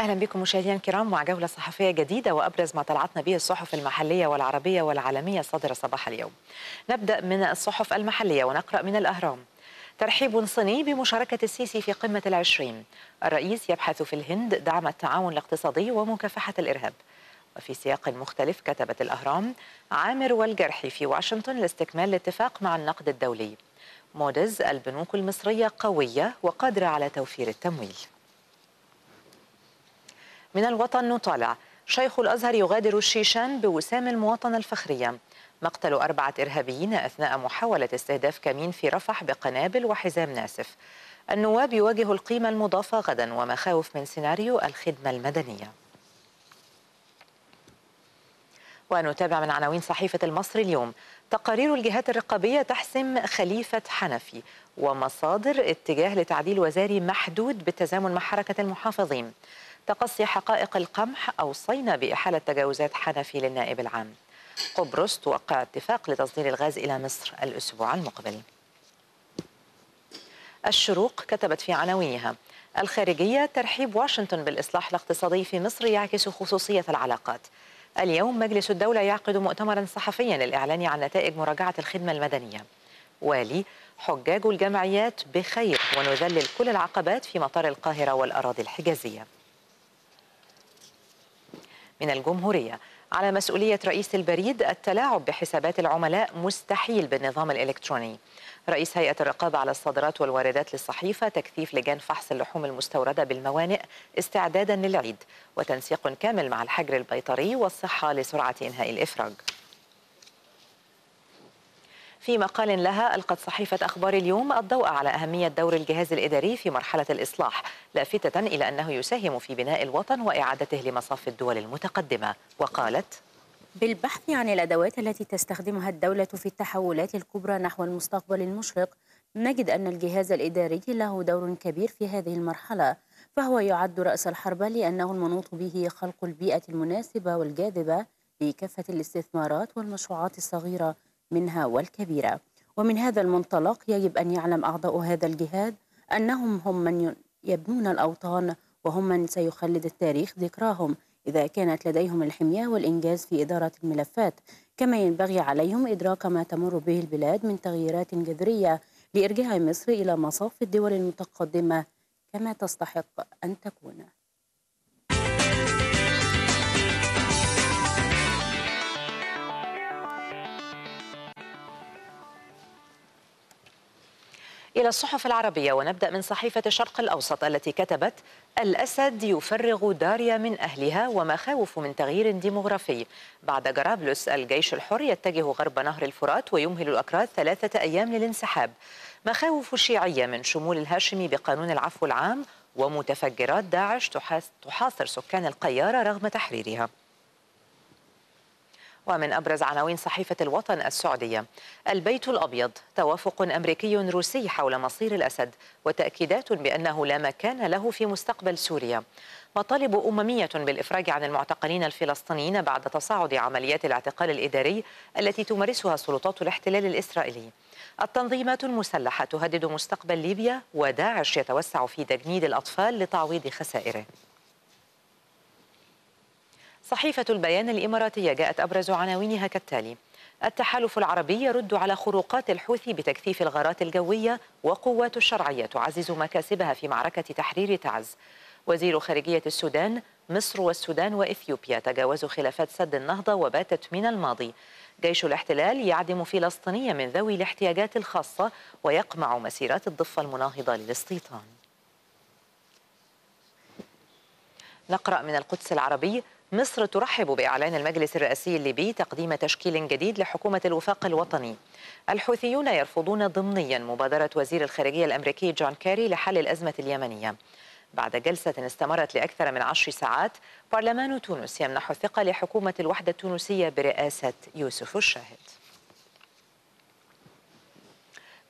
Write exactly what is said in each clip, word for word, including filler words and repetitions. أهلا بكم مشاهدينا الكرام مع جولة صحفية جديدة وأبرز ما طلعتنا به الصحف المحلية والعربية والعالمية الصادرة صباح اليوم. نبدأ من الصحف المحلية ونقرأ من الأهرام: ترحيب صيني بمشاركة السيسي في قمة العشرين، الرئيس يبحث في الهند دعم التعاون الاقتصادي ومكافحة الإرهاب. وفي سياق مختلف كتبت الأهرام: عامر والجرحي في واشنطن لاستكمال الاتفاق مع النقد الدولي. موديز: البنوك المصرية قوية وقادرة على توفير التمويل. من الوطن نطالع: شيخ الأزهر يغادر الشيشان بوسام المواطنة الفخرية. مقتل أربعة إرهابيين أثناء محاولة استهداف كمين في رفح بقنابل وحزام ناسف. النواب يواجه القيمة المضافة غدا ومخاوف من سيناريو الخدمة المدنية. ونتابع من عناوين صحيفة المصري اليوم: تقارير الجهات الرقابية تحسم خليفة حنفي، ومصادر اتجاه لتعديل وزاري محدود بالتزامن مع حركة المحافظين. تقصي حقائق القمح أوصينا بإحالة تجاوزات حنفي للنائب العام. قبرص توقع اتفاق لتصدير الغاز إلى مصر الأسبوع المقبل. الشروق كتبت في عناوينها: الخارجية: ترحيب واشنطن بالإصلاح الاقتصادي في مصر يعكس خصوصية العلاقات. اليوم مجلس الدولة يعقد مؤتمرا صحفيا للإعلان عن نتائج مراجعة الخدمة المدنية. والي: حجاج الجمعيات بخير ونذلل كل العقبات في مطار القاهرة والأراضي الحجازية. من الجمهورية: على مسؤولية رئيس البريد التلاعب بحسابات العملاء مستحيل بالنظام الإلكتروني. رئيس هيئة الرقابة على الصادرات والواردات للصحيفة: تكثيف لجان فحص اللحوم المستوردة بالموانئ استعدادا للعيد، وتنسيق كامل مع الحجر البيطري والصحة لسرعة إنهاء الإفراج. في مقال لها ألقت صحيفة أخبار اليوم الضوء على أهمية دور الجهاز الإداري في مرحلة الإصلاح، لافتة إلى أنه يساهم في بناء الوطن وإعادته لمصاف الدول المتقدمة. وقالت: بالبحث عن الأدوات التي تستخدمها الدولة في التحولات الكبرى نحو المستقبل المشرق، نجد أن الجهاز الإداري له دور كبير في هذه المرحلة، فهو يعد رأس الحربة لأنه المنوط به خلق البيئة المناسبة والجاذبة لكافة الاستثمارات والمشروعات الصغيرة منها والكبيرة. ومن هذا المنطلق يجب أن يعلم أعضاء هذا الجهاز أنهم هم من يبنون الأوطان، وهم من سيخلد التاريخ ذكراهم إذا كانت لديهم الحمية والإنجاز في إدارة الملفات. كما ينبغي عليهم إدراك ما تمر به البلاد من تغييرات جذرية لإرجاع مصر إلى مصاف الدول المتقدمة كما تستحق أن تكون. إلى الصحف العربية ونبدأ من صحيفة الشرق الأوسط التي كتبت: الأسد يفرغ داريا من أهلها ومخاوف من تغيير ديموغرافي. بعد جرابلس الجيش الحر يتجه غرب نهر الفرات ويمهل الأكراد ثلاثة أيام للانسحاب. مخاوف شيعية من شمول الهاشمي بقانون العفو العام، ومتفجرات داعش تحاصر سكان القيارة رغم تحريرها. ومن أبرز عناوين صحيفة الوطن السعودية: البيت الأبيض، توافق أمريكي روسي حول مصير الأسد، وتأكيدات بأنه لا مكان له في مستقبل سوريا. مطالب أممية بالإفراج عن المعتقلين الفلسطينيين بعد تصاعد عمليات الاعتقال الإداري التي تمارسها سلطات الاحتلال الإسرائيلي. التنظيمات المسلحة تهدد مستقبل ليبيا، وداعش يتوسع في تجنيد الأطفال لتعويض خسائره. صحيفة البيان الإماراتية جاءت أبرز عناوينها كالتالي: التحالف العربي يرد على خروقات الحوثي بتكثيف الغارات الجوية، وقوات الشرعية تعزز مكاسبها في معركة تحرير تعز. وزير خارجية السودان: مصر والسودان وإثيوبيا تجاوزوا خلافات سد النهضة وباتت من الماضي. جيش الاحتلال يعدم فلسطينية من ذوي الاحتياجات الخاصة، ويقمع مسيرات الضفة المناهضة للاستيطان. نقرأ من القدس العربي: مصر ترحب بإعلان المجلس الرئاسي الليبي تقديم تشكيل جديد لحكومة الوفاق الوطني. الحوثيون يرفضون ضمنيا مبادرة وزير الخارجية الأمريكي جون كيري لحل الأزمة اليمنية. بعد جلسة استمرت لأكثر من عشر ساعات، برلمان تونس يمنح الثقة لحكومة الوحدة التونسية برئاسة يوسف الشاهد.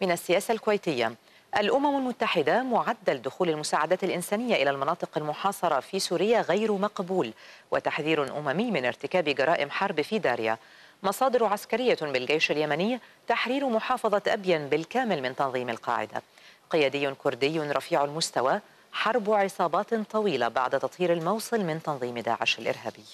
من السياسة الكويتية: الأمم المتحدة: معدل دخول المساعدات الإنسانية إلى المناطق المحاصرة في سوريا غير مقبول، وتحذير أممي من ارتكاب جرائم حرب في داريا. مصادر عسكرية بالجيش اليمني: تحرير محافظة أبين بالكامل من تنظيم القاعدة. قيادي كردي رفيع المستوى: حرب عصابات طويلة بعد تطهير الموصل من تنظيم داعش الإرهابي.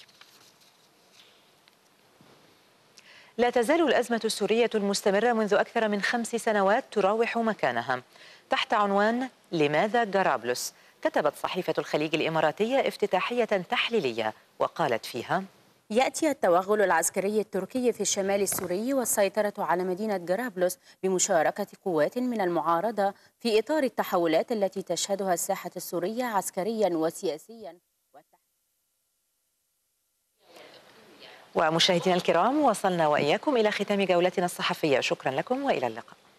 لا تزال الأزمة السورية المستمرة منذ أكثر من خمس سنوات تراوح مكانها تحت عنوان لماذا جرابلس؟ كتبت صحيفة الخليج الإماراتية افتتاحية تحليلية وقالت فيها: يأتي التوغل العسكري التركي في الشمال السوري والسيطرة على مدينة جرابلس بمشاركة قوات من المعارضة في إطار التحولات التي تشهدها الساحة السورية عسكريا وسياسيا. ومشاهدينا الكرام، وصلنا وإياكم إلى ختام جولتنا الصحفية. شكرا لكم وإلى اللقاء.